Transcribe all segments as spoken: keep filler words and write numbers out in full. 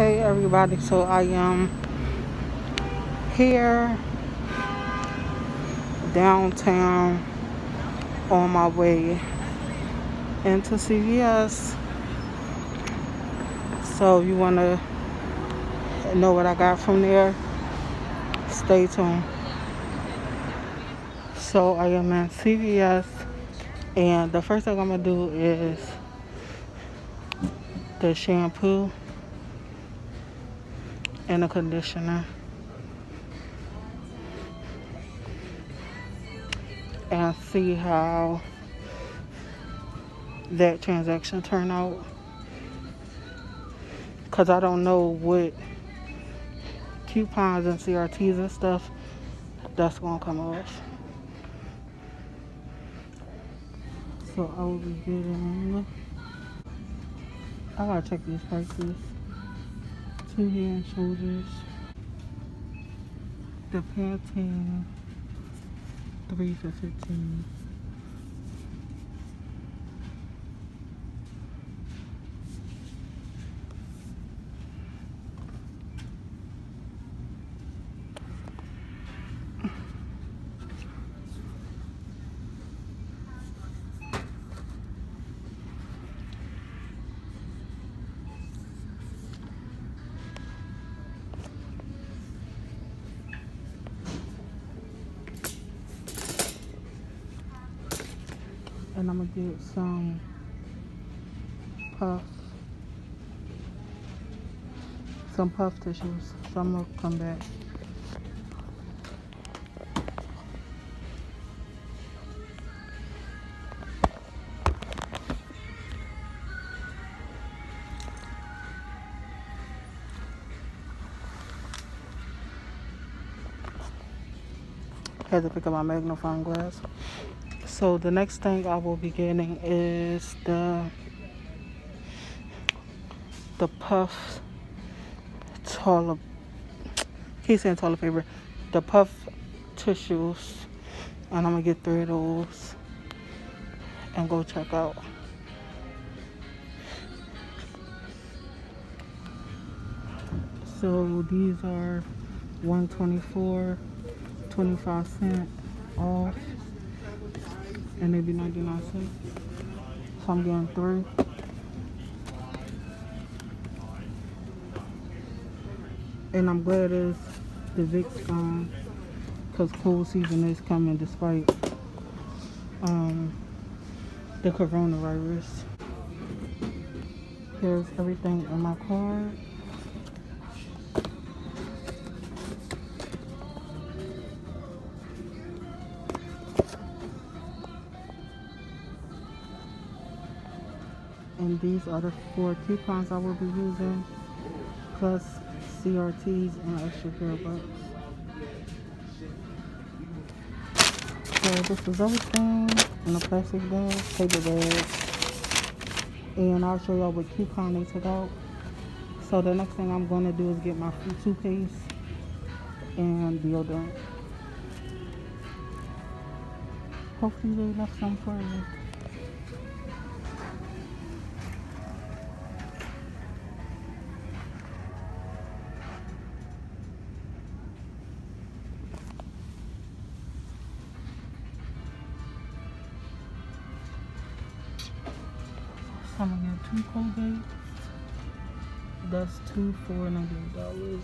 Hey everybody, so I am here downtown on my way into C V S. So if you want to know what I got from there, stay tuned. So I am at C V S, and the first thing I'm going to do is the shampoo and the conditioner. And see how that transaction turned out, because I don't know what coupons and C R Ts and stuff that's going to come off. So I will be getting, I gotta check these prices. Two Head and Shoulders, the Pantene, three for fifteen. And I'm gonna get some puff, some puff tissues. So I'm gonna come back. Had to pick up my magnifying glass. So the next thing I will be getting is the the puff toilet. Keep saying toilet paper. The puff tissues, and I'm gonna get three of those and go check out. So these are one twenty-four, twenty-five cent off. And they be ninety-nine cents. So I'm getting three. And I'm glad it's the Vicks gone, because cold season is coming despite um, the coronavirus. Here's everything in my card. And these are the four coupons I will be using, plus C R Ts and extra care bucks. So this is everything in a plastic bag, paper bag. And I'll show y'all what coupon they took out. So the next thing I'm going to do is get my free toothpaste and deodorant. Hopefully they left some for me. I'm gonna get two Colgate. That's two for ninety-eight dollars.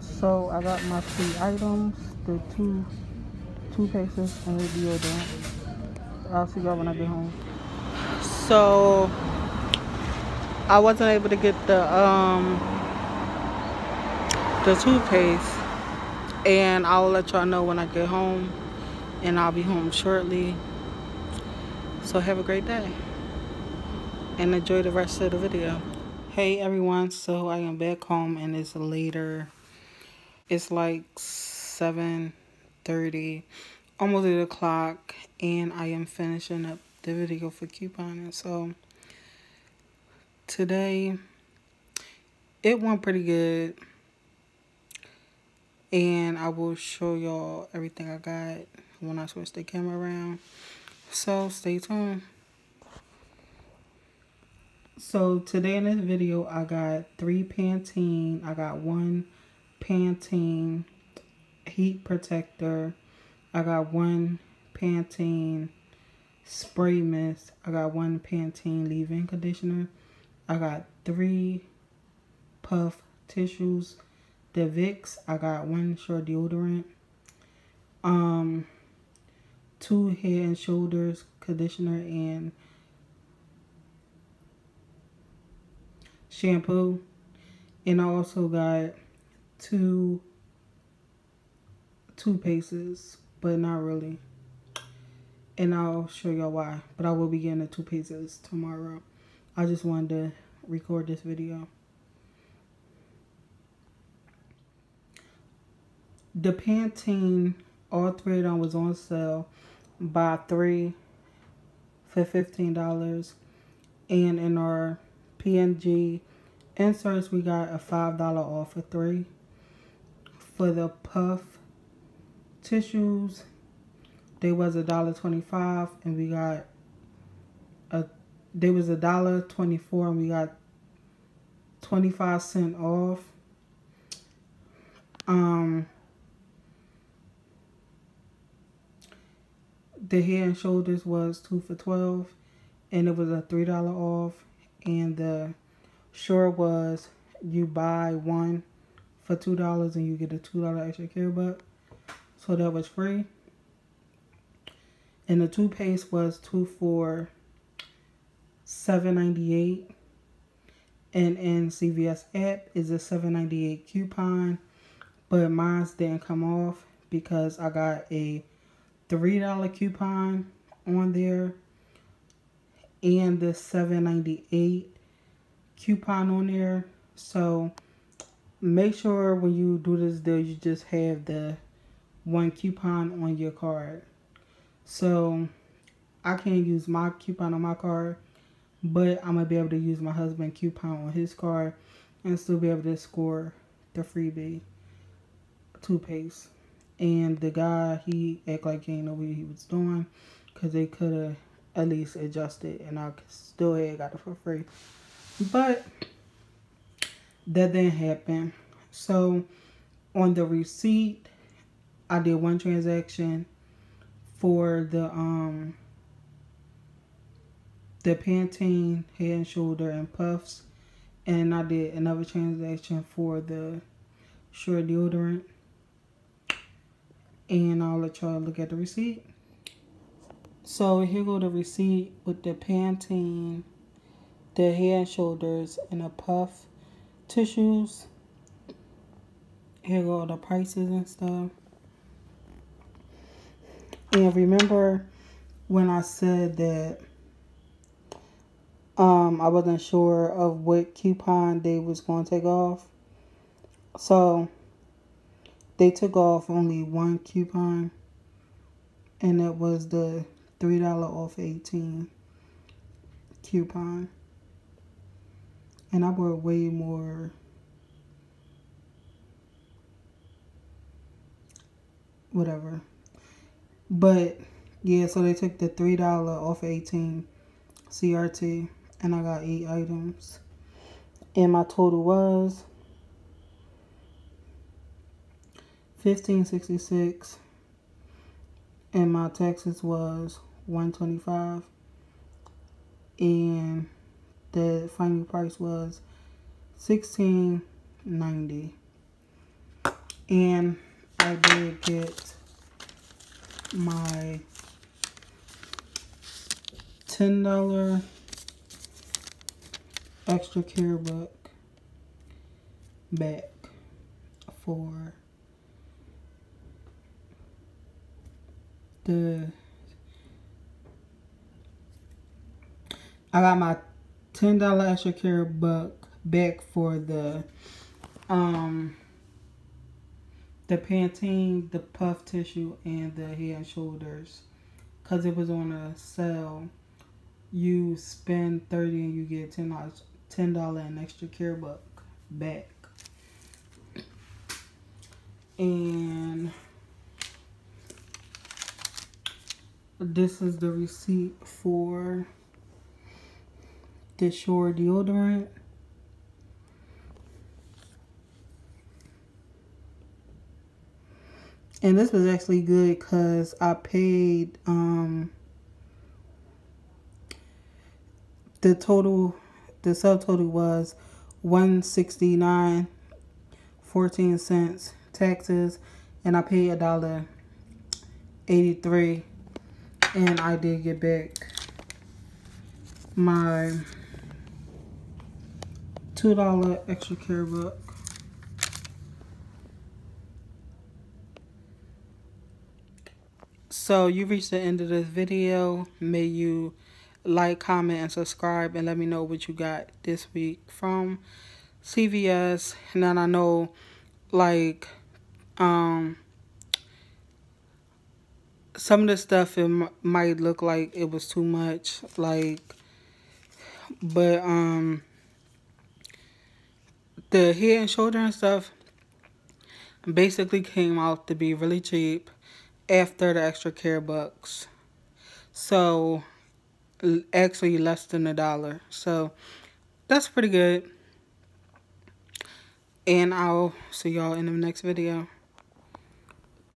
So I got my three items, the two two paces and the deodorant. I'll see y'all when I get home. So I wasn't able to get the um the toothpaste, and I'll let y'all know when I get home. And I'll be home shortly. So have a great day and enjoy the rest of the video. Hey everyone, so I am back home and it's later. It's like seven thirty, almost eight o'clock, and I am finishing up the video for couponing. So today it went pretty good, and I will show y'all everything I got when I switch the camera around. So stay tuned. So today in this video, I got three Pantene. I got one Pantene heat protector. I got one Pantene spray mist. I got one Pantene leave-in conditioner. I got three puff tissues. The Vicks. I got one Sure deodorant. Um, two Head and Shoulders conditioner and shampoo, and I also got two toothpastes, but not really, and I'll show y'all why, but I will be getting the toothpastes tomorrow. I just wanted to record this video. The Pantene, all three of them was on sale, buy three for fifteen dollars, and in our P N G inserts we got a five dollar off for three. For the puff tissues, they was a dollar twenty-five and we got a they was a dollar twenty-four and we got twenty-five cent off. Um the Head and Shoulders was two for twelve and it was a three dollar off. And the Sure was, you buy one for two dollars and you get a two dollar extra care buck. So that was free. And the toothpaste was two for seven ninety-eight. And in C V S app is a seven ninety-eight coupon. But mine didn't come off because I got a three dollar coupon on there. And the seven ninety-eight coupon on there. So make sure when you do this deal, you just have the one coupon on your card. So I can't use my coupon on my card, but I'm gonna be able to use my husband's coupon on his card and still be able to score the freebie toothpaste. And the guy, he act like he ain't know what he was doing, because they could have at least adjust it and I still had got it for free, but that didn't happen. So on the receipt, I did one transaction for the um the Pantene Head and Shoulder and puffs, and I did another transaction for the Sure deodorant, and I'll let y'all look at the receipt. So here go the receipt with the Pantene, the Head and Shoulders, and the puff tissues. Here go all the prices and stuff. And remember when I said that um, I wasn't sure of what coupon they was going to take off. So they took off only one coupon, and that was the three dollar off eighteen coupon. And I bought way more. Whatever. But yeah, so they took the three dollar off eighteen C R T. And I got eight items. And my total was fifteen sixty-six. And my taxes was one twenty-five, and the final price was sixteen ninety. And I did get my ten dollar extra care book back for the I got my ten dollar extra care buck back for the um the Pantene, the puff tissue, and the Head and Shoulders, cause it was on a sale. You spend thirty and you get ten dollars ten dollar an extra care buck back. And this is the receipt for this Sure deodorant. And this was actually good because I paid um, the total, the subtotal was one sixty-nine, fourteen cents taxes, and I paid a dollar eighty-three, and I did get back my two dollar extra care book. So you reached the end of this video. May you like, comment, and subscribe, and let me know what you got this week from C V S. And then I know, like, um, some of the stuff it m might look like it was too much, like, but um, the head and shoulder and stuff basically came out to be really cheap after the extra care bucks, so actually less than a dollar, so that's pretty good. And I'll see y'all in the next video.